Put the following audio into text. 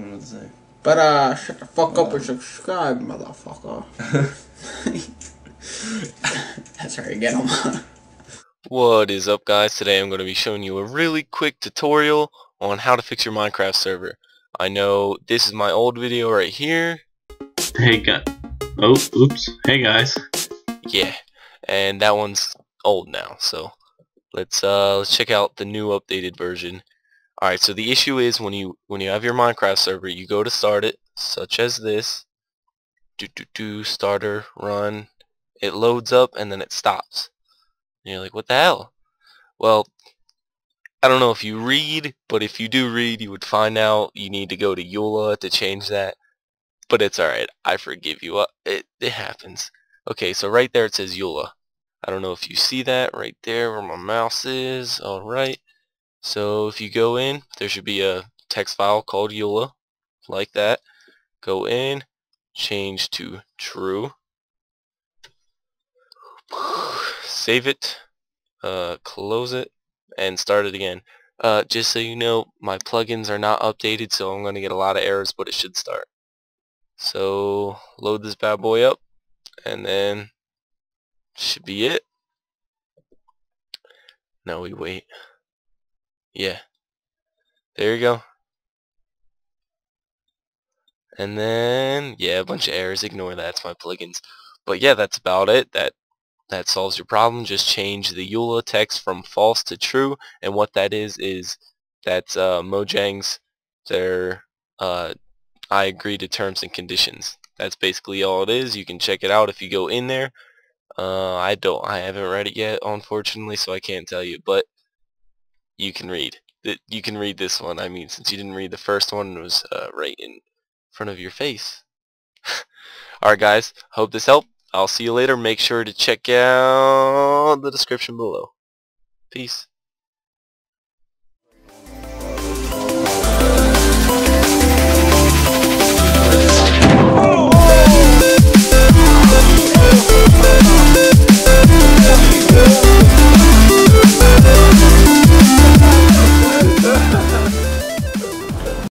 I don't know what to say. But shut the fuck up and subscribe, motherfucker. That's where you get them. What is up, guys? Today I'm going to be showing you a really quick tutorial on how to fix your Minecraft server. I know this is my old video right here. Hey guys. Oh, oops. Hey guys. Yeah, and that one's old now. So let's check out the new updated version. Alright, so the issue is when you have your Minecraft server, you go to start it, such as this, starter, run, it loads up and then it stops. And you're like, what the hell? Well, I don't know if you read, but if you do read, you would find out you need to go to EULA to change that. But it's alright, I forgive you, it happens. Okay, so right there it says EULA. I don't know if you see that right there where my mouse is, alright. So if you go in, there should be a text file called EULA, like that. Go in, change to true, save it, close it, and start it again. Just so you know, my plugins are not updated, so I'm going to get a lot of errors, but it should start. So load this bad boy up, and then should be it. Now we wait. Yeah, there you go. And then yeah, a bunch of errors, ignore that, it's my plugins. But yeah, that's about it. That solves your problem. Just change the EULA text from false to true, and what that is that's Mojang's their I agree to terms and conditions. That's basically all it is. You can check it out if you go in there. I haven't read it yet, unfortunately, so I can't tell you, but you can read. You can read this one. I mean, since you didn't read the first one, it was right in front of your face. Alright guys, hope this helped. I'll see you later. Make sure to check out the description below. Peace.